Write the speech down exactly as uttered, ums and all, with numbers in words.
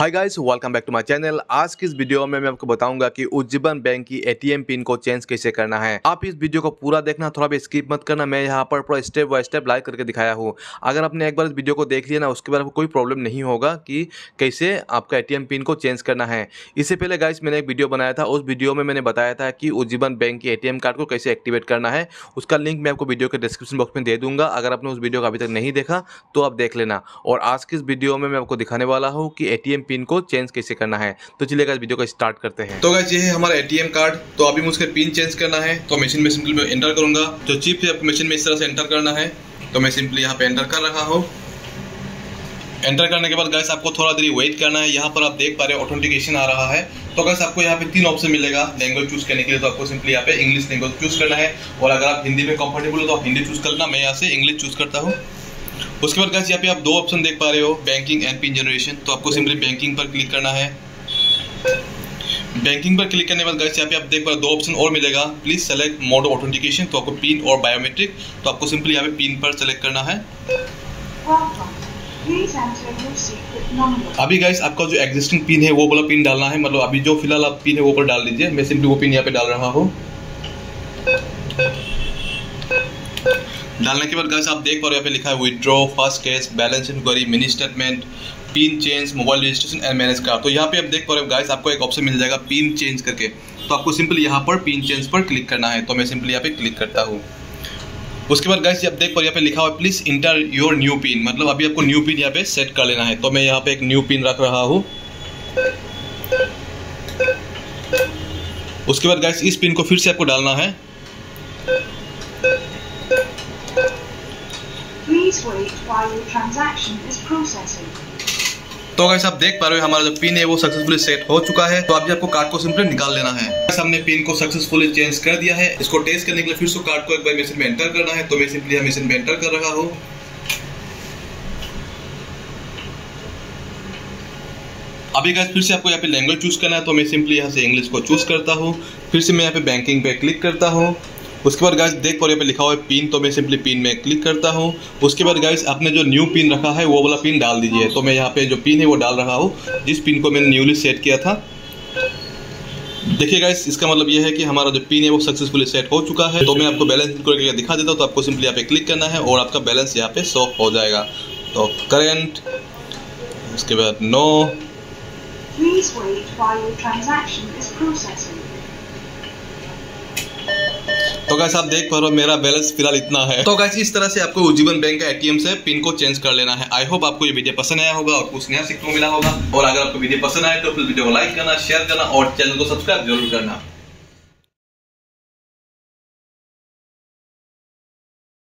Hi guys, welcome back to my channel. आज की इस वीडियो में मैं आपको बताऊंगा कि उज्जीवन बैंक की एटीएम पिन को चेंज कैसे करना है। आप इस वीडियो को पूरा देखना, थोड़ा भी स्किप मत करना। मैं यहाँ पर पूरा स्टेप बाय स्टेप लाइव करके दिखाया हूँ। अगर आपने एक बार इस वीडियो को देख लिया ना, उसके बाद आपको कोई प्रॉब्लम नहीं होगा कि कैसे आपका एटीएम पिन को चेंज करना है। इससे पहले गाइस मैंने एक वीडियो बनाया था, उस वीडियो में मैंने बताया था कि उज्जीवन बैंक की एटीएम कार्ड को कैसे एक्टिवेट करना है। उसका लिंक मैं आपको वीडियो के डिस्क्रिप्शन बॉक्स में दे दूंगा। अगर आपने उस वीडियो को अभी तक नहीं देखा तो आप देख लेना। और आज की इस वीडियो में मैं आपको दिखाने वाला हूँ कि एटीएम पिन को चेंज कैसे करना है। तो चलिए गाइस वीडियो को स्टार्ट करते हैं। तो गाइस ये है हमारा एटीएम कार्ड। तो अभी मुझे पिन चेंज करना है, तो मशीन में सिंपली मैं एंटर करूंगा। जो चिप है आपको मशीन में इस तरह से एंटर करना है। तो मैं सिंपली यहाँ पे एंटर कर रहा हूँ। एंटर करने के बाद गाइस आपको थोड़ा देर वेट करना है। यहाँ पर आप देख पा रहे हो ऑथेंटिकेशन आ रहा है। तो गाइस आपको यहाँ पे तीन ऑप्शन मिलेगा लैंग्वेज चूज करने के लिए। तो आपको सिंपली यहाँ पे इंग्लिश लैंग्वेज चूज करना है, और अगर आप हिंदी में कंफर्टेबल हो तो आप हिंदी चूज करना। मैं यहाँ से इंग्लिश चूज करता हूँ। उसके बाद गाइस यहाँ पे आप दो ऑप्शन देख पा रहे हो, बैंकिंग एंड पिन जनरेशन। तो आपको सिंपली बैंकिंग पर क्लिक करना है। बैंकिंग पर क्लिक करने के बाद गाइस यहाँ पे आप देख पा रहे हो दो ऑप्शन और मिलेगा, प्लीज सेलेक्ट मोड ऑथेंटिकेशन। तो आपको पिन और बायोमेट्रिक, तो आपको सिंपली यहाँ पे पिन पर सेलेक्ट करना है। अभी गाइस आपका जो एग्जिस्टिंग पिन है वो वाला पिन डालना है, मतलब अभी जो फिलहाल आप पिन है वो पर डाल दीजिए। मैं सिंपली वो पिन यहाँ पे डाल रहा हूँ। डालने के बाद गाइस आप देख पा रहे हो यहाँ पे लिखा है withdraw, first cash, balance inquiry, mini statement, pin change, mobile registration and manage card. तो यहाँ पे आप देख पा रहे हो गाइस आपको एक ऑप्शन मिल जाएगा पिन चेंज करके। तो आपको सिंपली यहाँ पर पिन चेंज पर क्लिक करना है। तो मैं सिंपली यहाँ पे क्लिक करता हूँ। उसके बाद गाइस आप देख पा रहे हो यहाँ पे लिखा हुआ है please enter your new pin, मतलब अभी आपको न्यू पिन यहाँ पे सेट कर लेना है। तो मैं यहाँ पे एक न्यू पिन रख रहा हूँ। उसके बाद गाइस इस पिन को फिर से आपको डालना है। तो गाइस आप देख पा रहे हो हमारा जो पिन है वो सक्सेसफुली सेट हो चुका है। तो अभी आपको कार्ड को सिंपली निकाल लेना है। हमने पिन को सक्सेसफुली चेंज कर दिया है। इसको टेस्ट करने के लिए फिर से कार्ड को एक बार मशीन में एंटर करना है। तो मैं सिंपली मशीन में एंटर कर रहा हूँ। अभी गाइस फिर से आपको यहाँ पे लैंग्वेज चूज करना है। तो मैं सिंपली यहाँ से इंग्लिश को चूज करता हूँ। फिर से मैं यहाँ पे बैंकिंग पे क्लिक करता हूँ। उसके बाद गाइस देख पा रहे हो यहाँ पे लिखा हुआ है पिन, तो मैं सिंपली पिन में क्लिक करता हूँ। उसके बाद गाइस आपने जो न्यू पिन रखा है वो वाला पिन डाल दीजिए। तो मैं यहाँ पे जो पिन है वो डाल रहा हूँ, जिस पिन को मैंने न्यूली सेट किया था। देखिए गाइस इसका मतलब ये है कि हमारा जो पिन है वो सक्सेसफुली सेट हो चुका है। तो मैं आपको बैलेंस करके दिखा देता हूँ। तो आपको सिंपली यहाँ पे क्लिक करना है और आपका बैलेंस यहाँ पे शो हो जाएगा। तो करेंट, उसके बाद नो। तो गाइस आप देख पा रहे हो मेरा बैलेंस फिलहाल इतना है। तो गाइस इस तरह से आपको उज्जीवन बैंक का एटीएम से पिन को चेंज कर लेना है। आई होप आपको ये वीडियो पसंद आया होगा और कुछ नया सीखने को मिला होगा। और अगर आपको वीडियो पसंद आए तो प्लीज वीडियो को लाइक करना, शेयर करना और चैनल को सब्सक्राइब जरूर करना।